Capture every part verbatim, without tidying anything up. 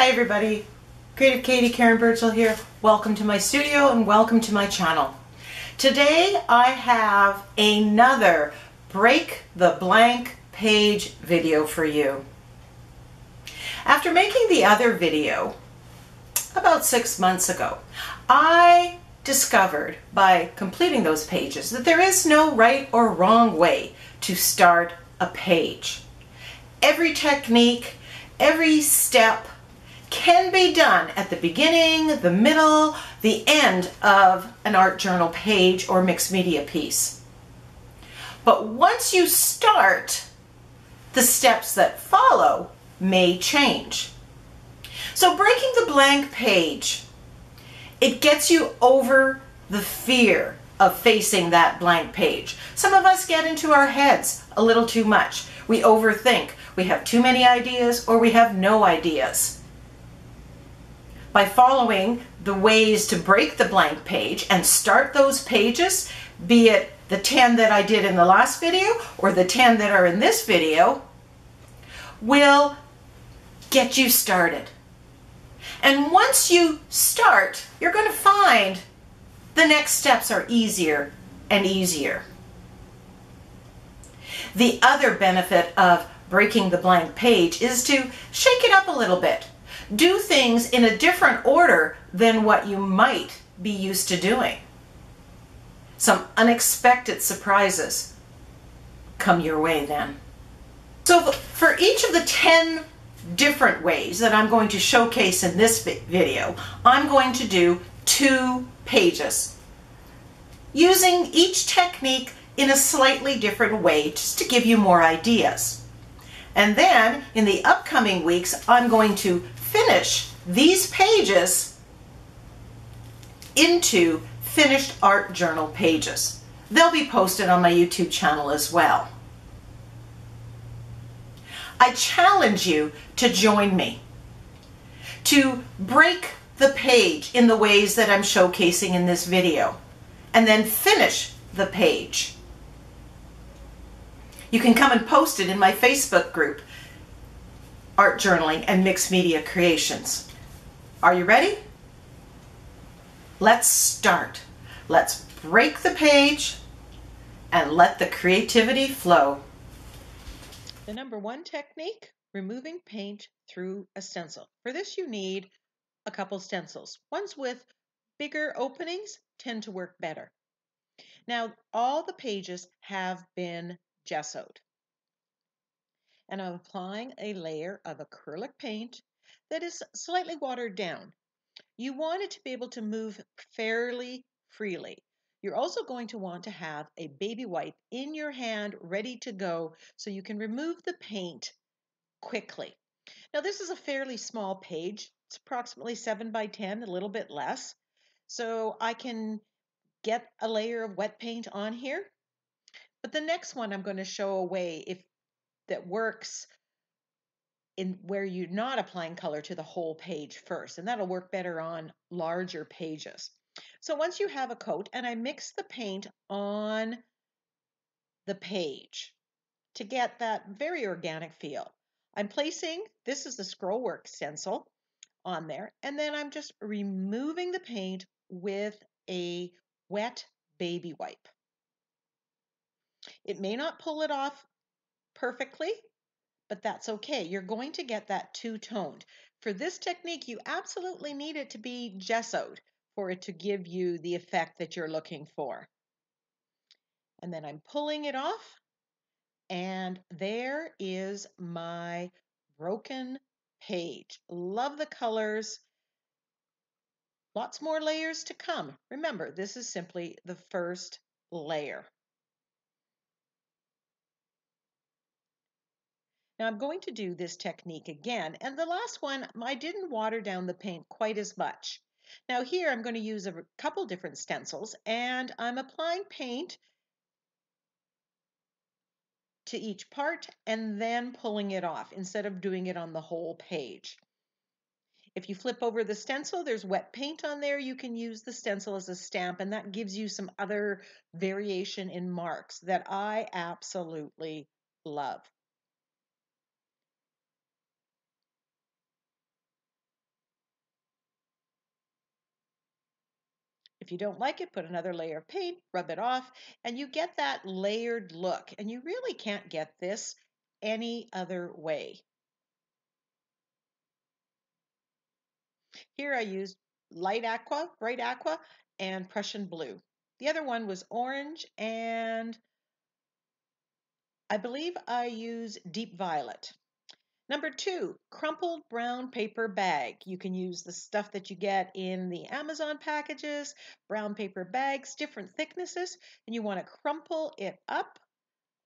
Hi everybody, Creative Katie Karen Burchill here. Welcome to my studio and welcome to my channel. Today I have another break the blank page video for you. After making the other video about six months ago, I discovered by completing those pages that there is no right or wrong way to start a page. Every technique, every step can be done at the beginning, the middle, the end of an art journal page or mixed media piece. But once you start, the steps that follow may change. So breaking the blank page, it gets you over the fear of facing that blank page. Some of us get into our heads a little too much. We overthink. We have too many ideas or we have no ideas. By following the ways to break the blank page and start those pages, be it the ten that I did in the last video or the ten that are in this video, will get you started. And once you start, you're going to find the next steps are easier and easier. The other benefit of breaking the blank page is to shake it up a little bit. Do things in a different order than what you might be used to doing. Some unexpected surprises come your way then. So for each of the ten different ways that I'm going to showcase in this video, I'm going to do two pages, using each technique in a slightly different way just to give you more ideas. And then in the upcoming weeks, I'm going to finish these pages into finished art journal pages. They'll be posted on my YouTube channel as well. I challenge you to join me, to break the page in the ways that I'm showcasing in this video, and then finish the page. You can come and post it in my Facebook group, Art Journaling and Mixed Media Creations. Are you ready? Let's start. Let's break the page and let the creativity flow. The number one technique, removing paint through a stencil. For this you need a couple stencils. Ones with bigger openings tend to work better. Now all the pages have been gessoed. And I'm applying a layer of acrylic paint that is slightly watered down. You want it to be able to move fairly freely. You're also going to want to have a baby wipe in your hand ready to go so you can remove the paint quickly. Now this is a fairly small page. It's approximately seven by ten, a little bit less. So I can get a layer of wet paint on here. But the next one I'm going to show a way if that works in where you're not applying color to the whole page first, and that'll work better on larger pages. So once you have a coat, and I mix the paint on the page to get that very organic feel. I'm placing, this is the Scrollwork stencil on there, and then I'm just removing the paint with a wet baby wipe. It may not pull it off perfectly, but that's okay. You're going to get that two-toned. For this technique, you absolutely need it to be gessoed for it to give you the effect that you're looking for. And then I'm pulling it off, and there is my broken page. Love the colors. Lots more layers to come. Remember, this is simply the first layer. Now I'm going to do this technique again, and the last one, I didn't water down the paint quite as much. Now here I'm going to use a couple different stencils, and I'm applying paint to each part and then pulling it off instead of doing it on the whole page. If you flip over the stencil, there's wet paint on there. You can use the stencil as a stamp, and that gives you some other variation in marks that I absolutely love. If you don't like it, put another layer of paint, rub it off, and you get that layered look. And you really can't get this any other way. Here I used light aqua, bright aqua, and Prussian blue. The other one was orange, and I believe I use deep violet. Number two, crumpled brown paper bag. You can use the stuff that you get in the Amazon packages, brown paper bags, different thicknesses, and you want to crumple it up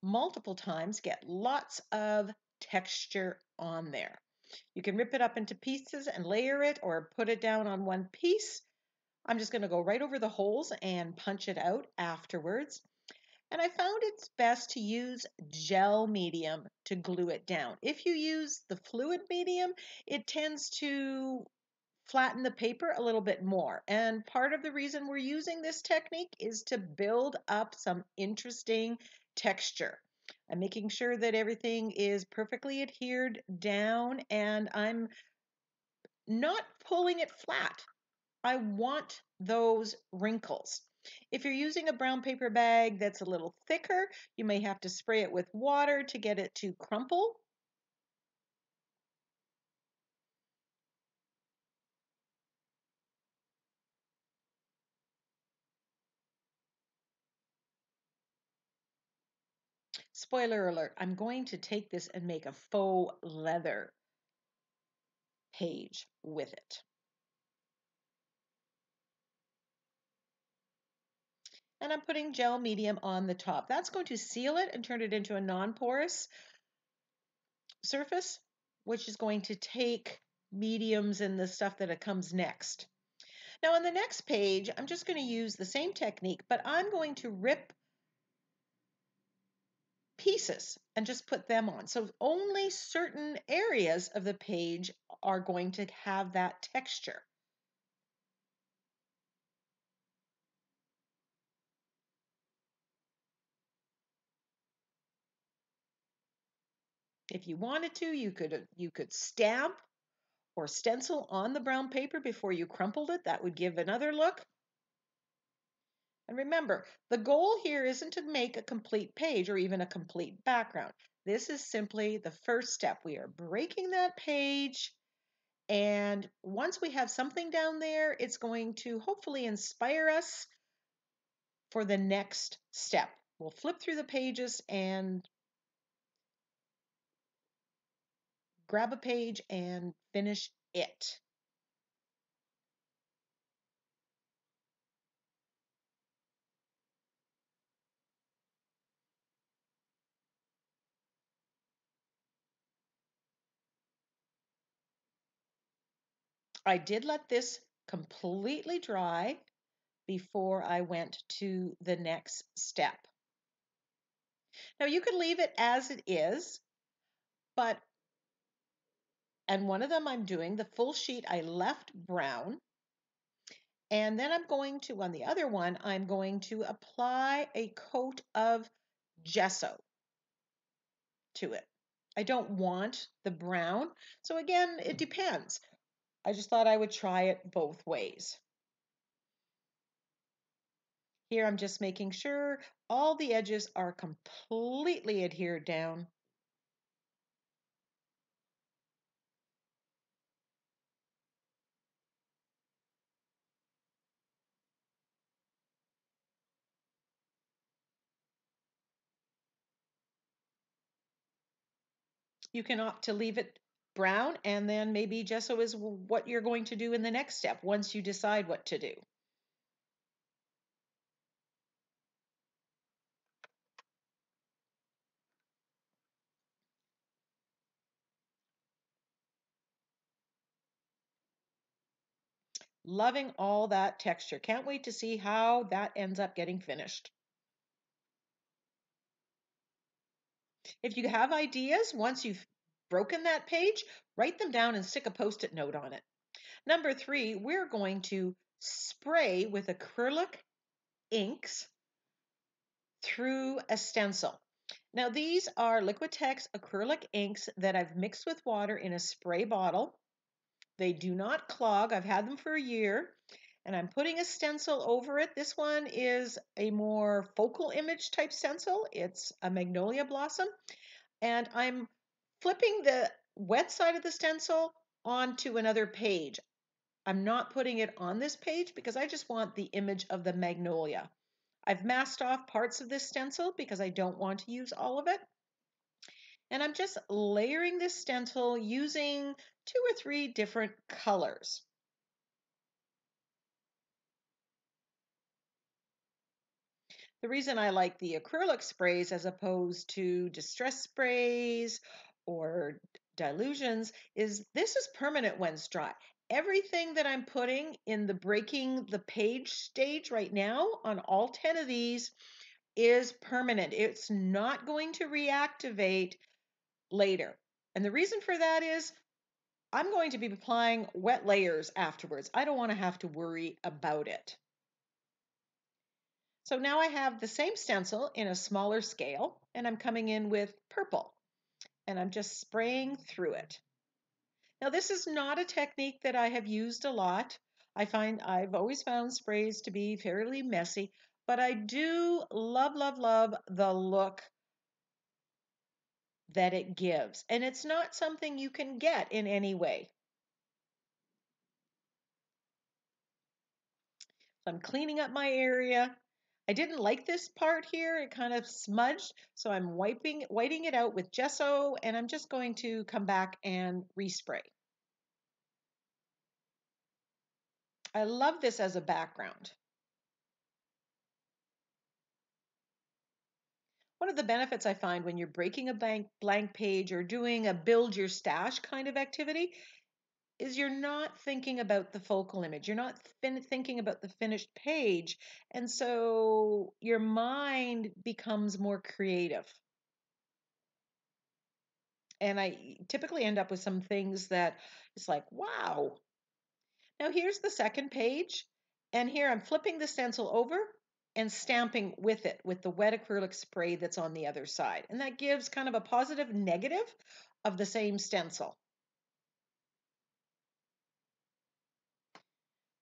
multiple times, get lots of texture on there. You can rip it up into pieces and layer it or put it down on one piece. I'm just going to go right over the holes and punch it out afterwards. And I found it's best to use gel medium to glue it down. If you use the fluid medium, it tends to flatten the paper a little bit more. And part of the reason we're using this technique is to build up some interesting texture. I'm making sure that everything is perfectly adhered down, and I'm not pulling it flat. I want those wrinkles. If you're using a brown paper bag that's a little thicker, you may have to spray it with water to get it to crumple. Spoiler alert, I'm going to take this and make a faux leather page with it. And I'm putting gel medium on the top. That's going to seal it and turn it into a non-porous surface, which is going to take mediums and the stuff that it comes next. Now on the next page, I'm just going to use the same technique, but I'm going to rip pieces and just put them on. So only certain areas of the page are going to have that texture. If you wanted to, you could you could stamp or stencil on the brown paper before you crumpled it. That would give another look. And remember, the goal here isn't to make a complete page or even a complete background. This is simply the first step. We are breaking that page, and once we have something down there, it's going to hopefully inspire us for the next step. We'll flip through the pages and grab a page and finish it. I did let this completely dry before I went to the next step. Now you could leave it as it is, but and one of them I'm doing, the full sheet, I left brown. And then I'm going to, on the other one, I'm going to apply a coat of gesso to it. I don't want the brown. So again, it depends. I just thought I would try it both ways. Here I'm just making sure all the edges are completely adhered down. You can opt to leave it brown, and then maybe gesso is what you're going to do in the next step once you decide what to do. Loving all that texture. Can't wait to see how that ends up getting finished. If you have ideas, once you've broken that page, write them down and stick a post-it note on it. Number three, we're going to spray with acrylic inks through a stencil. Now these are Liquitex acrylic inks that I've mixed with water in a spray bottle. They do not clog. I've had them for a year, and I'm putting a stencil over it. This one is a more focal image type stencil. It's a Magnolia Blossom, and I'm flipping the wet side of the stencil onto another page. I'm not putting it on this page because I just want the image of the magnolia. I've masked off parts of this stencil because I don't want to use all of it. And I'm just layering this stencil using two or three different colors. The reason I like the acrylic sprays as opposed to distress sprays or dilutions is this is permanent when it's dry. Everything that I'm putting in the breaking the page stage right now on all ten of these is permanent. It's not going to reactivate later. And the reason for that is I'm going to be applying wet layers afterwards. I don't want to have to worry about it. So now I have the same stencil in a smaller scale, and I'm coming in with purple, and I'm just spraying through it. Now, this is not a technique that I have used a lot. I find I've always found sprays to be fairly messy, but I do love, love, love the look that it gives. And it's not something you can get in any way. So I'm cleaning up my area. I didn't like this part here. It kind of smudged, so I'm wiping, whiting it out with gesso, and I'm just going to come back and respray. I love this as a background. One of the benefits I find when you're breaking a blank, blank page or doing a build your stash kind of activity is you're not thinking about the focal image. You're not fin thinking about the finished page. And so your mind becomes more creative. And I typically end up with some things that it's like, wow. Now here's the second page. And here I'm flipping the stencil over and stamping with it, with the wet acrylic spray that's on the other side. And that gives kind of a positive negative of the same stencil.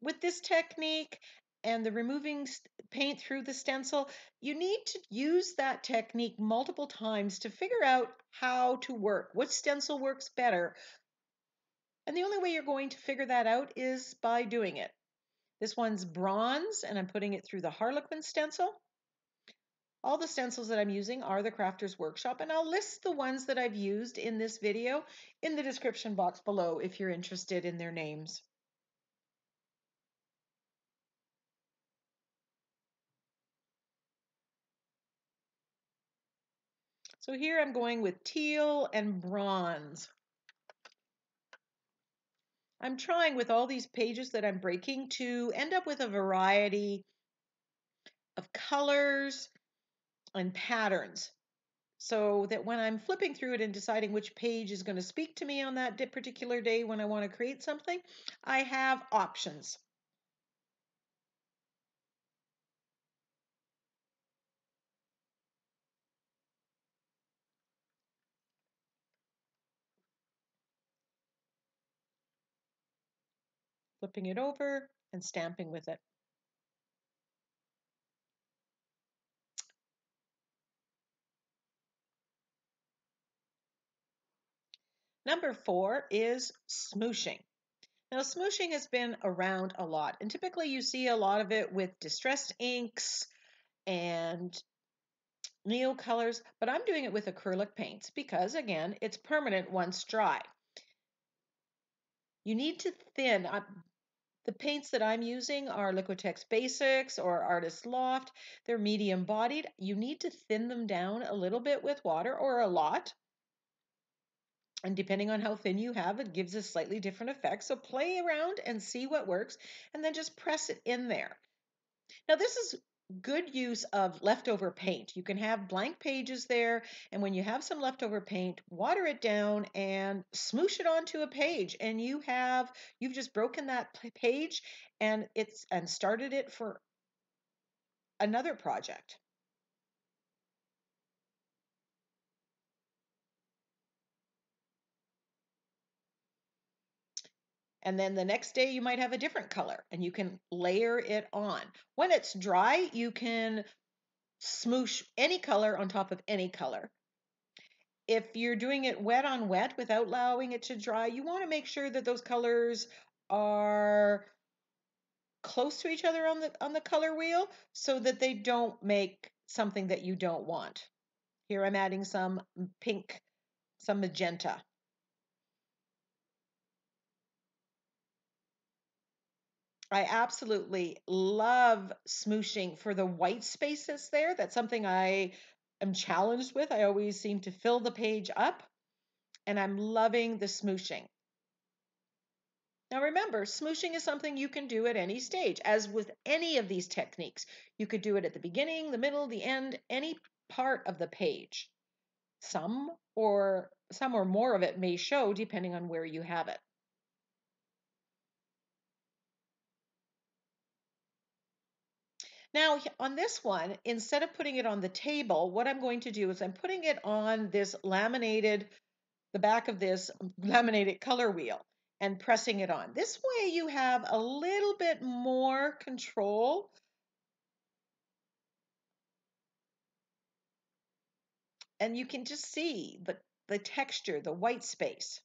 With this technique and the removing paint through the stencil, you need to use that technique multiple times to figure out how to work, what stencil works better. And the only way you're going to figure that out is by doing it. This one's bronze, and I'm putting it through the Harlequin stencil. All the stencils that I'm using are the Crafter's Workshop, and I'll list the ones that I've used in this video in the description box below if you're interested in their names. So here I'm going with teal and bronze. I'm trying with all these pages that I'm breaking to end up with a variety of colors and patterns so that when I'm flipping through it and deciding which page is going to speak to me on that particular day when I want to create something, I have options. Flipping it over and stamping with it. Number four is smooshing. Now, smooshing has been around a lot, and typically you see a lot of it with distressed inks and neo colors, but I'm doing it with acrylic paints because, again, it's permanent once dry. You need to thin up. The paints that I'm using are Liquitex Basics or Artist Loft. They're medium bodied. You need to thin them down a little bit with water or a lot. And depending on how thin you have, it gives a slightly different effect. So play around and see what works and then just press it in there. Now this is good use of leftover paint. You can have blank pages there, and when you have some leftover paint, water it down and smoosh it onto a page, and you have you've just broken that page and it's and started it for another project. And then the next day you might have a different color, and you can layer it on. When it's dry, you can smoosh any color on top of any color. If you're doing it wet on wet without allowing it to dry, you want to make sure that those colors are close to each other on the, on the color wheel so that they don't make something that you don't want. Here I'm adding some pink, some magenta. I absolutely love smooshing for the white space that's there. That's something I am challenged with. I always seem to fill the page up, and I'm loving the smooshing. Now remember, smooshing is something you can do at any stage. As with any of these techniques, you could do it at the beginning, the middle, the end, any part of the page. Some or some or more of it may show depending on where you have it. Now on this one, instead of putting it on the table, what I'm going to do is I'm putting it on this laminated, the back of this laminated color wheel, and pressing it on. This way you have a little bit more control and you can just see the, the texture, the white space.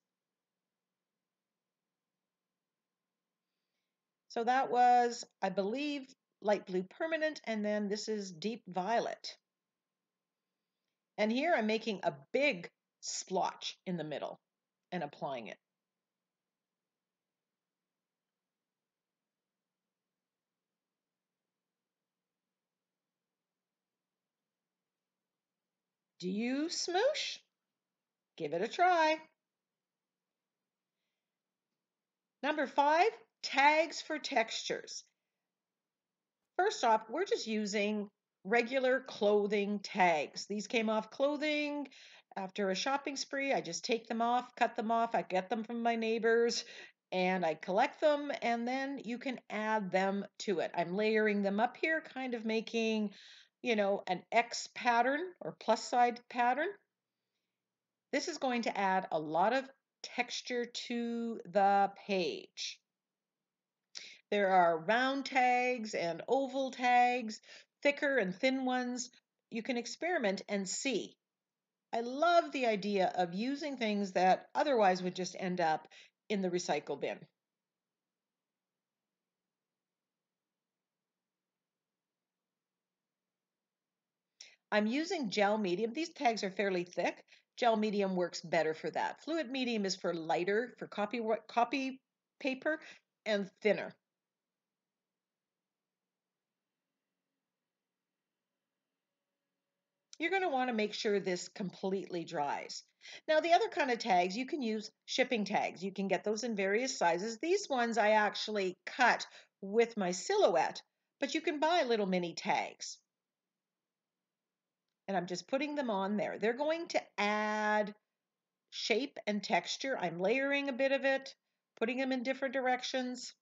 So that was, I believe, light blue permanent, and then this is deep violet. And here I'm making a big splotch in the middle and applying it. Do you smoosh? Give it a try. Number five, tags for textures. First off, we're just using regular clothing tags. These came off clothing after a shopping spree. I just take them off, cut them off. I get them from my neighbors and I collect them, and then you can add them to it. I'm layering them up here, kind of making, you know, an X pattern or plus side pattern. This is going to add a lot of texture to the page. There are round tags and oval tags, thicker and thin ones. You can experiment and see. I love the idea of using things that otherwise would just end up in the recycle bin. I'm using gel medium. These tags are fairly thick. Gel medium works better for that. Fluid medium is for lighter, for copy, copy paper, and thinner. You're going to want to make sure this completely dries. Now the other kind of tags, you can use shipping tags. You can get those in various sizes. These ones I actually cut with my silhouette, but you can buy little mini tags. And I'm just putting them on there. They're going to add shape and texture. I'm layering a bit of it, putting them in different directions.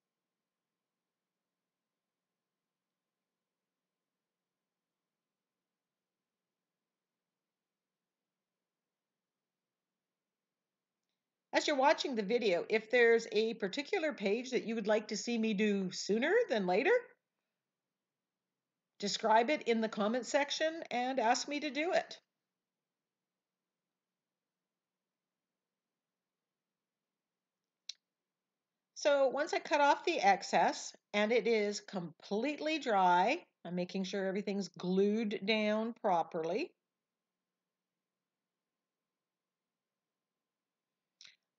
As you're watching the video, if there's a particular page that you would like to see me do sooner than later, describe it in the comment section and ask me to do it. So once I cut off the excess and it is completely dry, I'm making sure everything's glued down properly.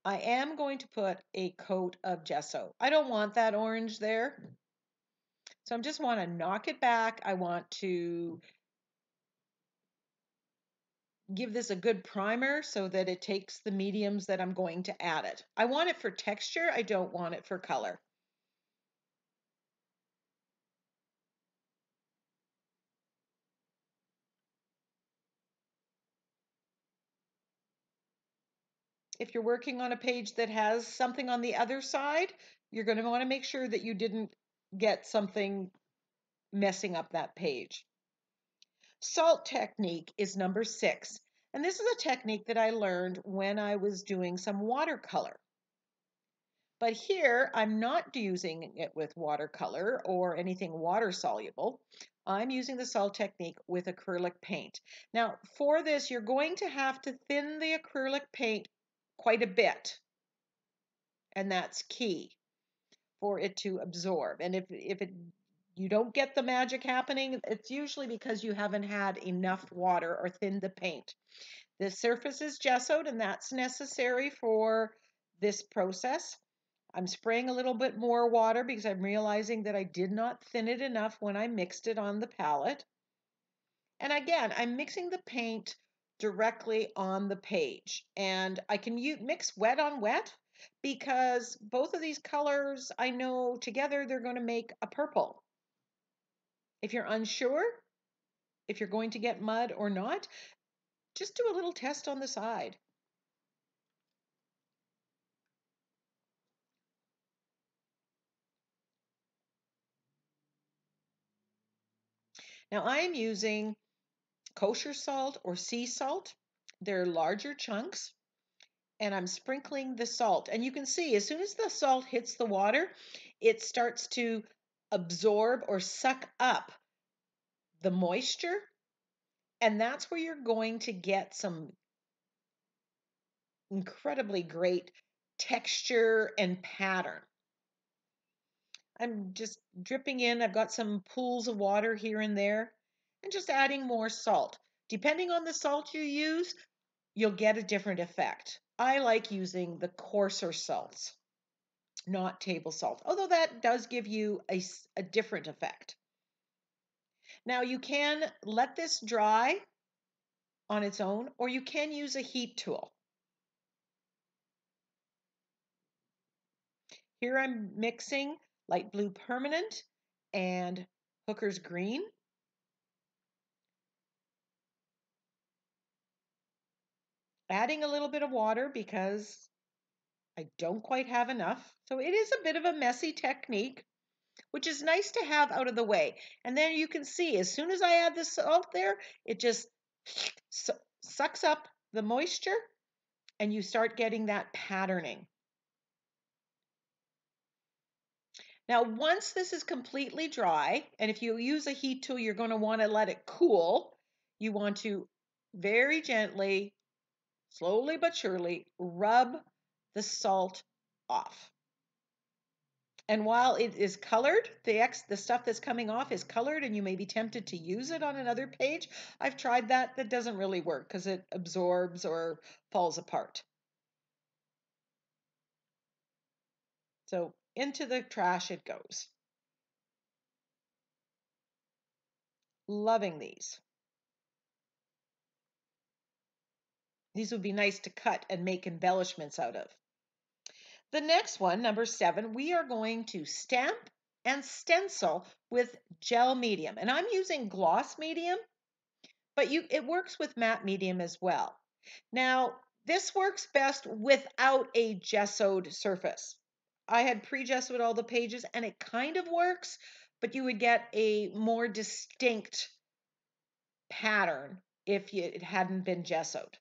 I am going to put a coat of gesso. I don't want that orange there. So I just want to knock it back. I want to give this a good primer so that it takes the mediums that I'm going to add it. I want it for texture. I don't want it for color. If you're working on a page that has something on the other side, you're going to want to make sure that you didn't get something messing up that page. Salt technique is number six, and this is a technique that I learned when I was doing some watercolor. But here, I'm not using it with watercolor or anything water soluble. I'm using the Sol technique with acrylic paint. Now, for this, you're going to have to thin the acrylic paint quite a bit. And that's key for it to absorb. And if, if it, you don't get the magic happening, it's usually because you haven't had enough water or thinned the paint. The surface is gessoed, and that's necessary for this process. I'm spraying a little bit more water because I'm realizing that I did not thin it enough when I mixed it on the palette. And again, I'm mixing the paint directly on the page. And I can use, mix wet on wet because both of these colors, I know together they're going to make a purple. If you're unsure if you're going to get mud or not, just do a little test on the side. Now I'm using kosher salt or sea salt. They're larger chunks, and I'm sprinkling the salt. And you can see as soon as the salt hits the water, it starts to absorb or suck up the moisture, and that's where you're going to get some incredibly great texture and pattern. I'm just dripping in. I've got some pools of water here and there, and just adding more salt. Depending on the salt you use, you'll get a different effect. I like using the coarser salts, not table salt, although that does give you a, a different effect. Now you can let this dry on its own, or you can use a heat tool. Here I'm mixing light blue permanent and Hooker's green. Adding a little bit of water because I don't quite have enough. So it is a bit of a messy technique, which is nice to have out of the way. And then you can see as soon as I add the salt there, it just sucks up the moisture and you start getting that patterning. Now, once this is completely dry, and if you use a heat tool, you're going to want to let it cool. You want to very gently, slowly but surely, rub the salt off. And while it is colored, the, ex the stuff that's coming off is colored, and you may be tempted to use it on another page. I've tried that. That doesn't really work because it absorbs or falls apart. So into the trash it goes. Loving these. These would be nice to cut and make embellishments out of. The next one, number seven, we are going to stamp and stencil with gel medium. And I'm using gloss medium, but you, it works with matte medium as well. Now, this works best without a gessoed surface. I had pre-gessoed all the pages and it kind of works, but you would get a more distinct pattern if you, it hadn't been gessoed.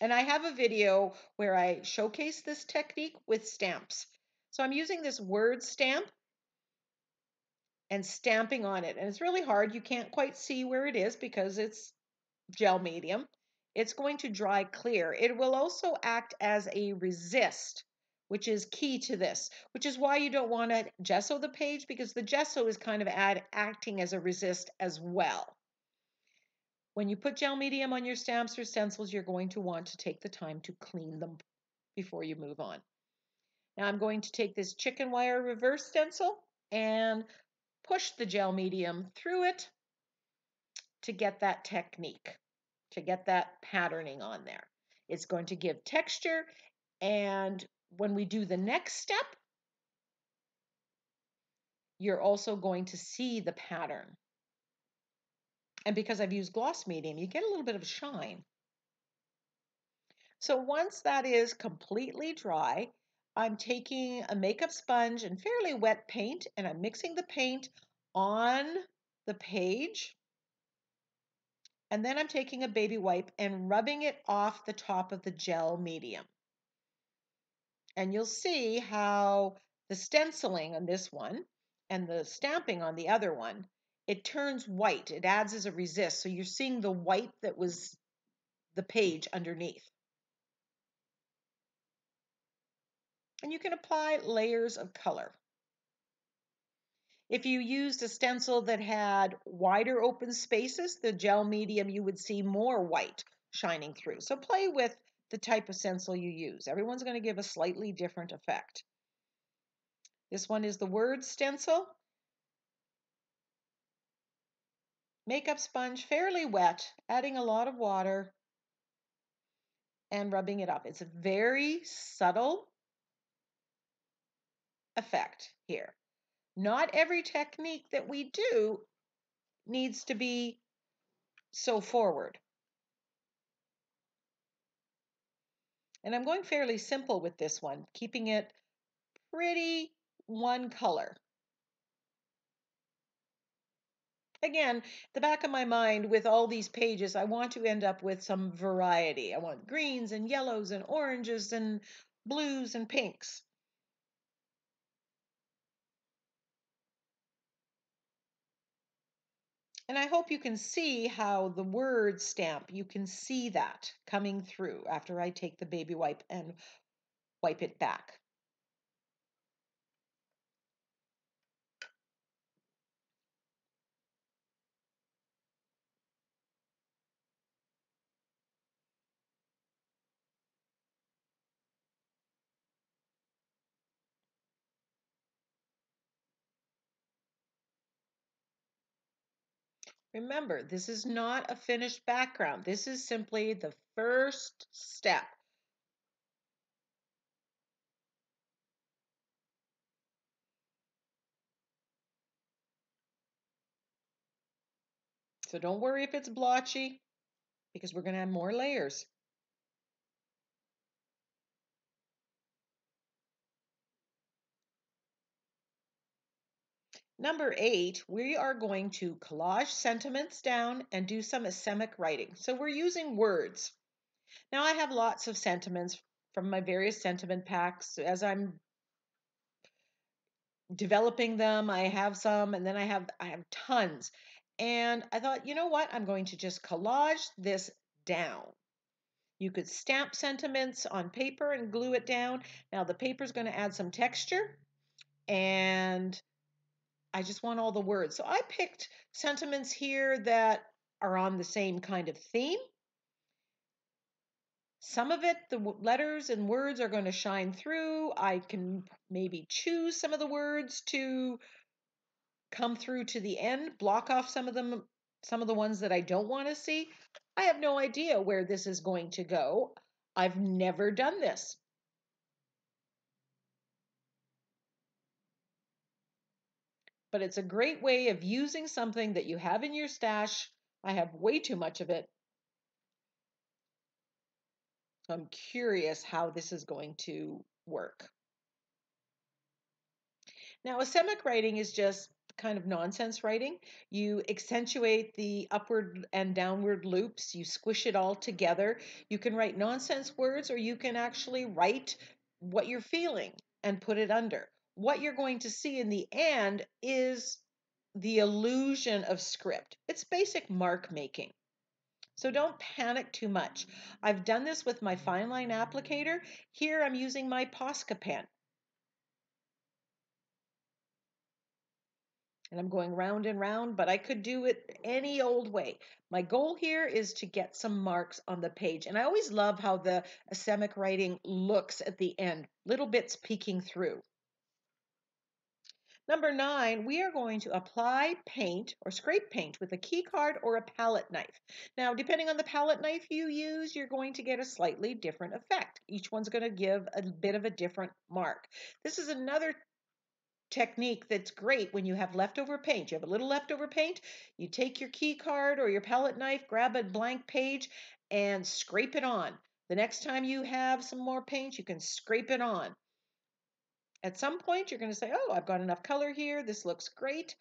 And I have a video where I showcase this technique with stamps. So I'm using this word stamp and stamping on it. And it's really hard. You can't quite see where it is because it's gel medium. It's going to dry clear. It will also act as a resist, which is key to this, which is why you don't want to gesso the page because the gesso is kind of ad, acting as a resist as well. When you put gel medium on your stamps or stencils, you're going to want to take the time to clean them before you move on. Now I'm going to take this chicken wire reverse stencil and push the gel medium through it to get that technique, to get that patterning on there. It's going to give texture, and when we do the next step, you're also going to see the pattern. And because I've used gloss medium, you get a little bit of shine. So once that is completely dry, I'm taking a makeup sponge and fairly wet paint, and I'm mixing the paint on the page. And then I'm taking a baby wipe and rubbing it off the top of the gel medium. And you'll see how the stenciling on this one and the stamping on the other one, it turns white. It adds as a resist. So you're seeing the white that was the page underneath. And you can apply layers of color. If you used a stencil that had wider open spaces, the gel medium, you would see more white shining through. So play with the type of stencil you use. Everyone's going to give a slightly different effect. This one is the word stencil. Makeup sponge, fairly wet, adding a lot of water and rubbing it up. It's a very subtle effect here. Not every technique that we do needs to be so forward. And I'm going fairly simple with this one, keeping it pretty one color. Again, the back of my mind with all these pages, I want to end up with some variety. I want greens and yellows and oranges and blues and pinks. And I hope you can see how the word stamp, you can see that coming through after I take the baby wipe and wipe it back. Remember, this is not a finished background. This is simply the first step. So don't worry if it's blotchy, because we're going to add more layers. Number eight, we are going to collage sentiments down and do some asemic writing. So we're using words. Now I have lots of sentiments from my various sentiment packs. As I'm developing them, I have some, and then I have, I have tons. And I thought, you know what? I'm going to just collage this down. You could stamp sentiments on paper and glue it down. Now the paper is going to add some texture, and I just want all the words. So I picked sentiments here that are on the same kind of theme. Some of it, the letters and words are going to shine through. I can maybe choose some of the words to come through to the end, block off some of them, some of the ones that I don't want to see. I have no idea where this is going to go. I've never done this. But it's a great way of using something that you have in your stash. I have way too much of it. I'm curious how this is going to work. Now, asemic writing is just kind of nonsense writing. You accentuate the upward and downward loops. You squish it all together. You can write nonsense words, or you can actually write what you're feeling and put it under. What you're going to see in the end is the illusion of script. It's basic mark making. So don't panic too much. I've done this with my fine line applicator. Here I'm using my Posca pen. And I'm going round and round, but I could do it any old way. My goal here is to get some marks on the page. And I always love how the asemic writing looks at the end, little bits peeking through. Number nine, we are going to apply paint or scrape paint with a key card or a palette knife. Now, depending on the palette knife you use, you're going to get a slightly different effect. Each one's going to give a bit of a different mark. This is another technique that's great when you have leftover paint. You have a little leftover paint, you take your key card or your palette knife, grab a blank page, and scrape it on. The next time you have some more paint, you can scrape it on. At some point, you're going to say, oh, I've got enough color here. This looks great.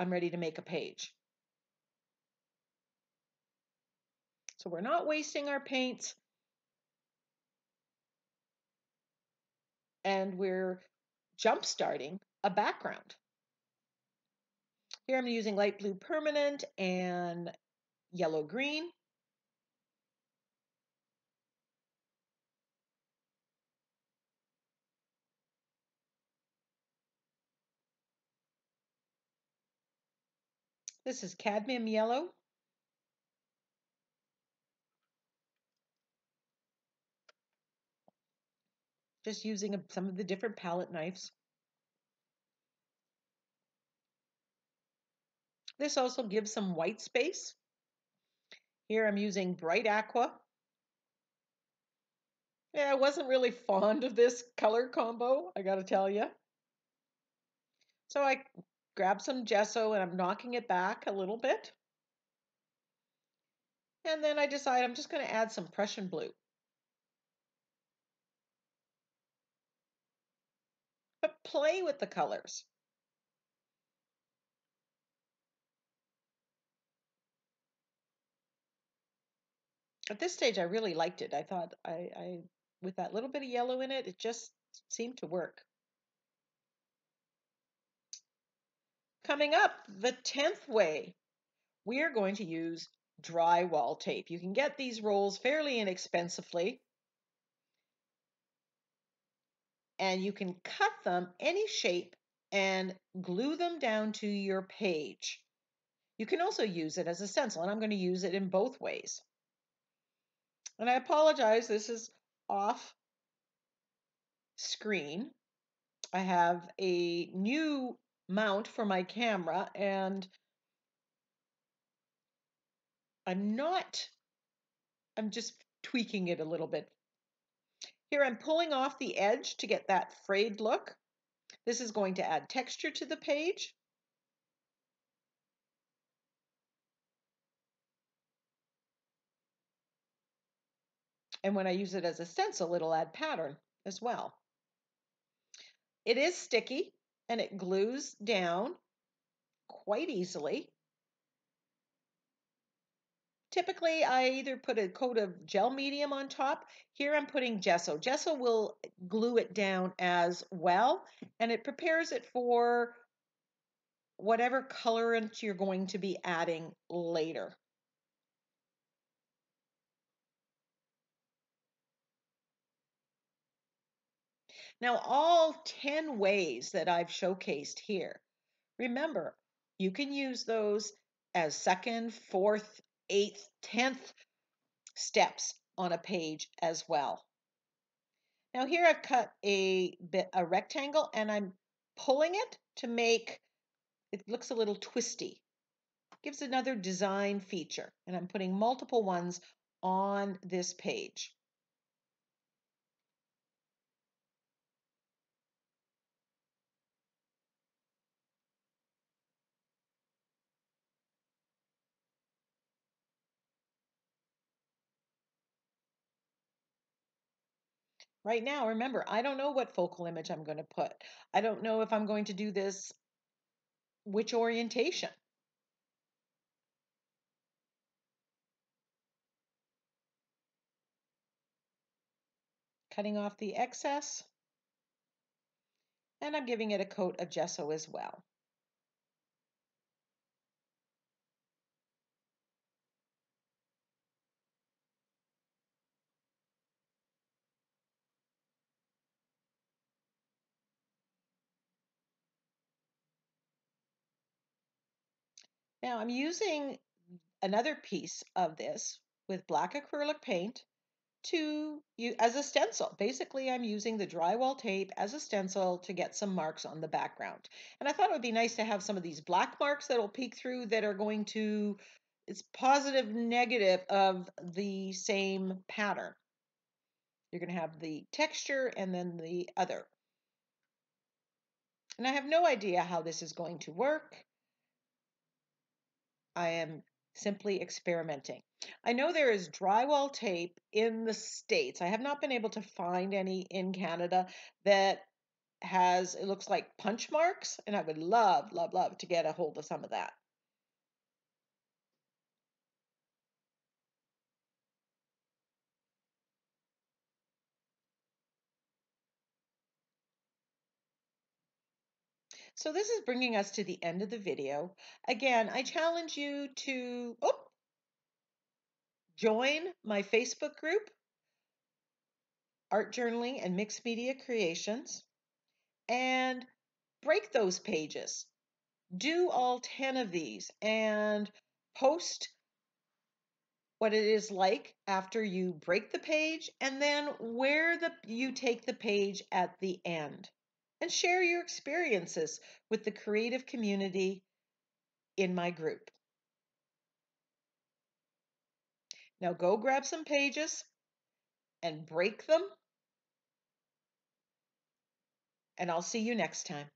I'm ready to make a page. So we're not wasting our paints. and we're jump starting a background. Here I'm using light blue permanent and yellow green. This is cadmium yellow. Just using a, some of the different palette knives. This also gives some white space. Here I'm using bright aqua. Yeah, I wasn't really fond of this color combo, I gotta tell you. So I grab some gesso and I'm knocking it back a little bit. And then I decide I'm just gonna add some Prussian blue. But play with the colors. At this stage, I really liked it. I thought I, I, with that little bit of yellow in it, it just seemed to work. Coming up, the tenth way, we are going to use drywall tape. You can get these rolls fairly inexpensively, and you can cut them any shape and glue them down to your page. You can also use it as a stencil, and I'm going to use it in both ways. And I apologize, this is off screen. I have a new mount for my camera, and I'm not, I'm just tweaking it a little bit. Here I'm pulling off the edge to get that frayed look. This is going to add texture to the page. And when I use it as a stencil, it'll add pattern as well. It is sticky and it glues down quite easily. Typically, I either put a coat of gel medium on top. Here I'm putting gesso. Gesso will glue it down as well, and it prepares it for whatever colorant you're going to be adding later. Now, all ten ways that I've showcased here, remember, you can use those as second, fourth, eighth, tenth steps on a page as well. Now here I've cut a bit, a rectangle, and I'm pulling it to make, it looks a little twisty. Gives another design feature, and I'm putting multiple ones on this page. Right now, remember, I don't know what focal image I'm going to put. I don't know if I'm going to do this, which orientation. Cutting off the excess. And I'm giving it a coat of gesso as well. Now I'm using another piece of this with black acrylic paint to use as a stencil. Basically, I'm using the drywall tape as a stencil to get some marks on the background. And I thought it would be nice to have some of these black marks that will peek through that are going to, it's positive, negative of the same pattern. You're going to have the texture and then the other. And I have no idea how this is going to work. I am simply experimenting. I know there is drywall tape in the States. I have not been able to find any in Canada that has, it looks like punch marks, and I would love, love, love to get a hold of some of that. So this is bringing us to the end of the video. Again, I challenge you to oh, join my Facebook group, Art Journaling and Mixed Media Creations, and break those pages. Do all ten of these and post what it is like after you break the page, and then where the, you take the page at the end. And share your experiences with the creative community in my group. Now go grab some pages and break them, and I'll see you next time.